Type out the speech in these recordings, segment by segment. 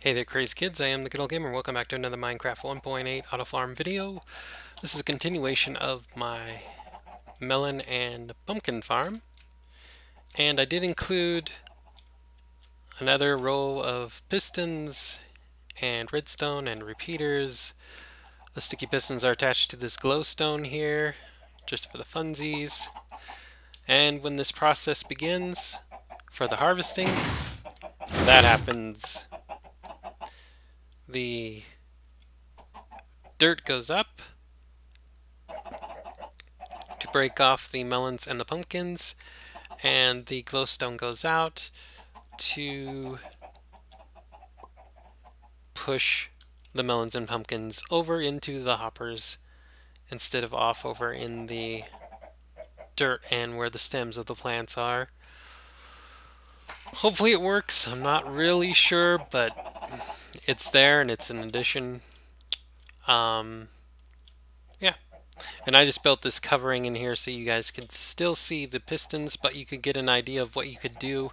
Hey there crazy kids, I am the GoodOldGamer. Welcome back to another Minecraft 1.8 auto farm video. This is a continuation of my melon and pumpkin farm. And I did include another row of pistons and redstone and repeaters. The sticky pistons are attached to this glowstone here, just for the funsies. And when this process begins for the harvesting, that happens. The dirt goes up to break off the melons and the pumpkins, and the glowstone goes out to push the melons and pumpkins over into the hoppers instead of off over in the dirt and where the stems of the plants are. Hopefully it works. I'm not really sure, but it's there and it's an addition. Yeah. And I just built this covering in here so you guys could still see the pistons, but you could get an idea of what you could do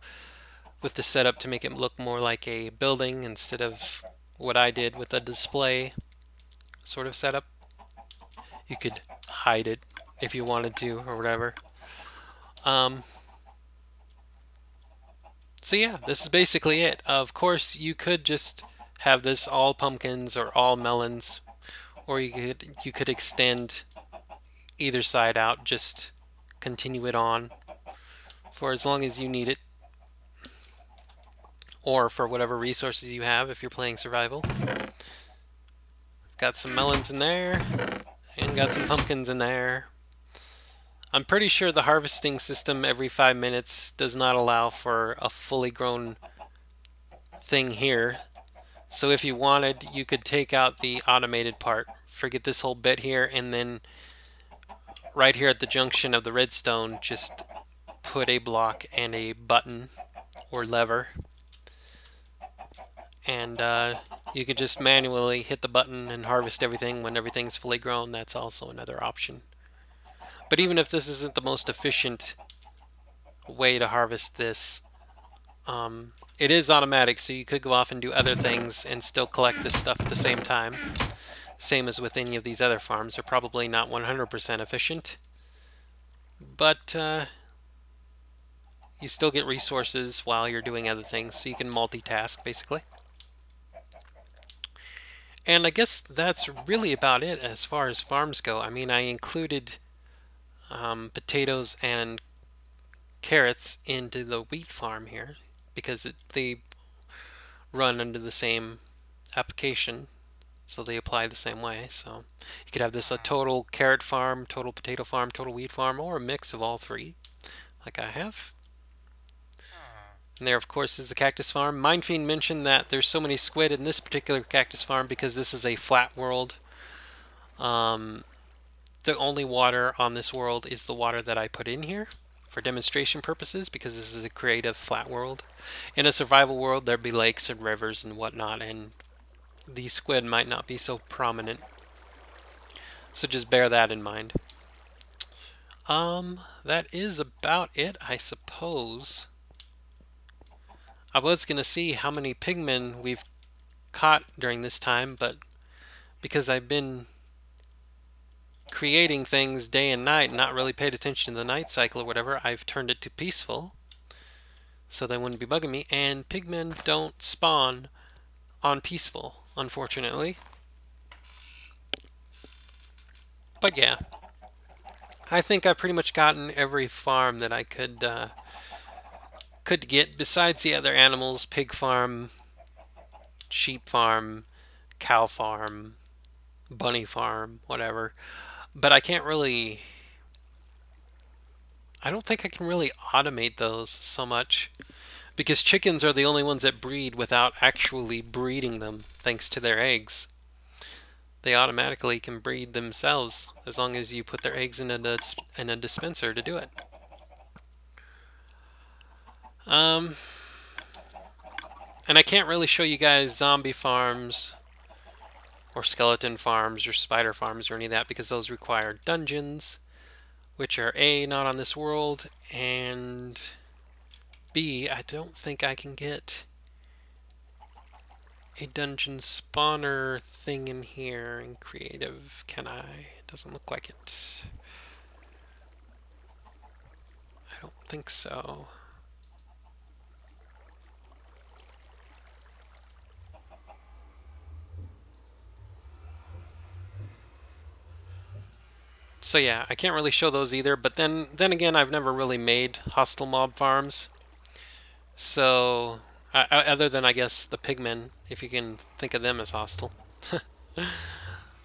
with the setup to make it look more like a building instead of what I did with a display sort of setup. You could hide it if you wanted to or whatever. So yeah, this is basically it. Of course, you could just have this all pumpkins or all melons, or you could extend either side out, just continue it on for as long as you need it, or for whatever resources you have if you're playing survival. Got some melons in there and got some pumpkins in there. I'm pretty sure the harvesting system every 5 minutes does not allow for a fully grown thing here. So if you wanted, you could take out the automated part, forget this whole bit here, and then right here at the junction of the redstone, just put a block and a button or lever. And you could just manually hit the button and harvest everything when everything's fully grown. That's also another option. But even if this isn't the most efficient way to harvest this, it is automatic, so you could go off and do other things and still collect this stuff at the same time. Same as with any of these other farms. They're probably not 100% efficient, but you still get resources while you're doing other things, so you can multitask basically. And I guess that's really about it as far as farms go. I mean, I included potatoes and carrots into the wheat farm here because they run under the same application, so they apply the same way. So you could have this a total carrot farm, total potato farm, total wheat farm, or a mix of all three like I have. And there of course is the cactus farm. Mindfiend mentioned that there's so many squid in this particular cactus farm because this is a flat world. The only water on this world is the water that I put in here for demonstration purposes, because this is a creative flat world. In a survival world, there'd be lakes and rivers and whatnot, and these squid might not be so prominent. So just bear that in mind. That is about it, I suppose. I was going to see how many pigmen we've caught during this time, but because I've been creating things day and night, not really paid attention to the night cycle or whatever, I've turned it to peaceful so they wouldn't be bugging me, and pigmen don't spawn on peaceful, unfortunately. But yeah, I think I've pretty much gotten every farm that I could get, besides the other animals: pig farm, sheep farm, cow farm, bunny farm, whatever. But I can't really, I don't think I can really automate those so much, because chickens are the only ones that breed without actually breeding them thanks to their eggs. They automatically can breed themselves as long as you put their eggs in a dispenser to do it. And I can't really show you guys zombie farms or skeleton farms or spider farms or any of that, because those require dungeons, which are A, not on this world, and B, I don't think I can get a dungeon spawner thing in here in creative, can I? Doesn't look like it. I don't think so. So yeah, I can't really show those either, but then again, I've never really made hostile mob farms. So, other than, I guess, the pigmen, if you can think of them as hostile.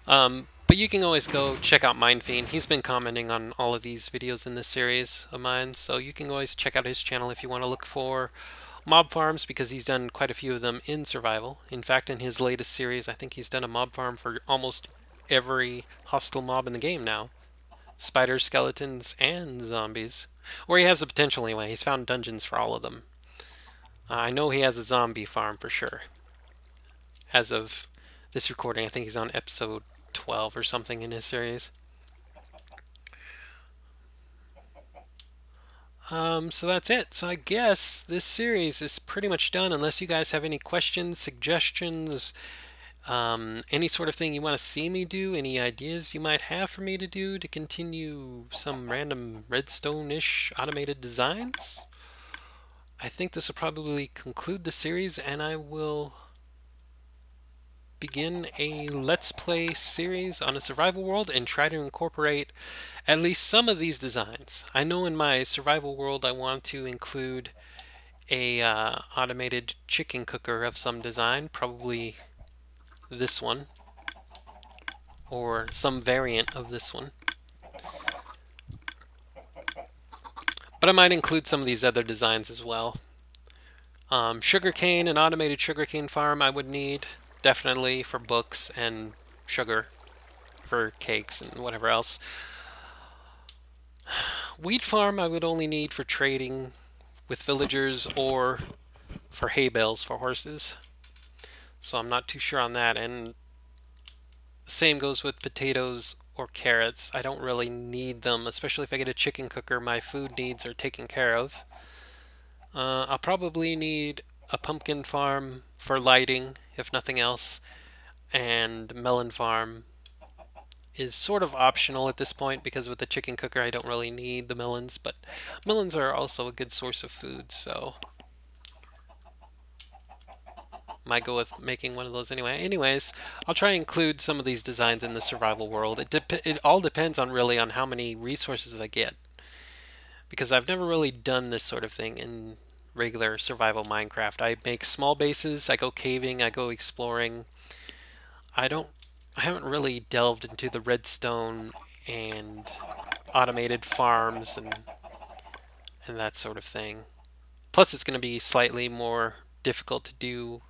But you can always go check out Mindfiend. He's been commenting on all of these videos in this series of mine, so you can always check out his channel if you want to look for mob farms, because he's done quite a few of them in survival. In fact, in his latest series, I think he's done a mob farm for almost every hostile mob in the game now. Spiders, skeletons, and zombies. Or he has the potential anyway. He's found dungeons for all of them. I know he has a zombie farm for sure. As of this recording, I think he's on episode 12 or something in his series. So that's it. So I guess this series is pretty much done, unless you guys have any questions, suggestions, any sort of thing you want to see me do, any ideas you might have for me to do to continue some random redstone-ish automated designs. I think this will probably conclude the series, and I will begin a Let's Play series on a survival world and try to incorporate at least some of these designs. I know in my survival world I want to include a automated chicken cooker of some design, probably this one or some variant of this one, but I might include some of these other designs as well. Sugarcane, an automated sugarcane farm I would need definitely for books and sugar for cakes and whatever else. Wheat farm I would only need for trading with villagers or for hay bales for horses. So I'm not too sure on that, and same goes with potatoes or carrots. I don't really need them, especially if I get a chicken cooker. My food needs are taken care of. I'll probably need a pumpkin farm for lighting, if nothing else, and melon farm is sort of optional at this point, because with the chicken cooker I don't really need the melons, but melons are also a good source of food, so might go with making one of those anyway. Anyways, I'll try and include some of these designs in the survival world. It all depends on really on how many resources I get, because I've never really done this sort of thing in regular survival Minecraft. I make small bases, I go caving, I go exploring. I haven't really delved into the redstone and automated farms and that sort of thing. Plus it's going to be slightly more difficult to do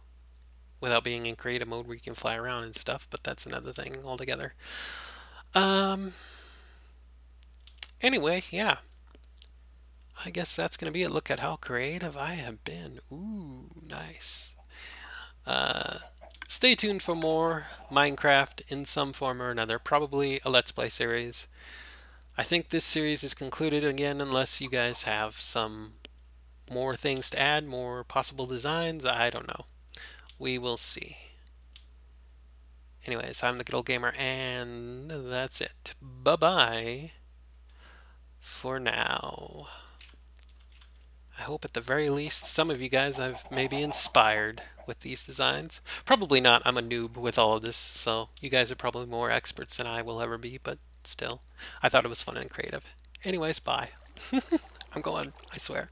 without being in creative mode where you can fly around and stuff, but that's another thing altogether. Anyway, yeah. I guess that's going to be it. Look at how creative I have been. Ooh, nice. Stay tuned for more Minecraft in some form or another. Probably a Let's Play series. I think this series is concluded again, unless you guys have some more things to add, more possible designs. I don't know. We will see. Anyways, I'm the GoodOldGamer, and that's it. Bye-bye for now. I hope at the very least some of you guys I've maybe inspired with these designs. Probably not. I'm a noob with all of this, so you guys are probably more experts than I will ever be, but still. I thought it was fun and creative. Anyways, bye. I'm going, I swear.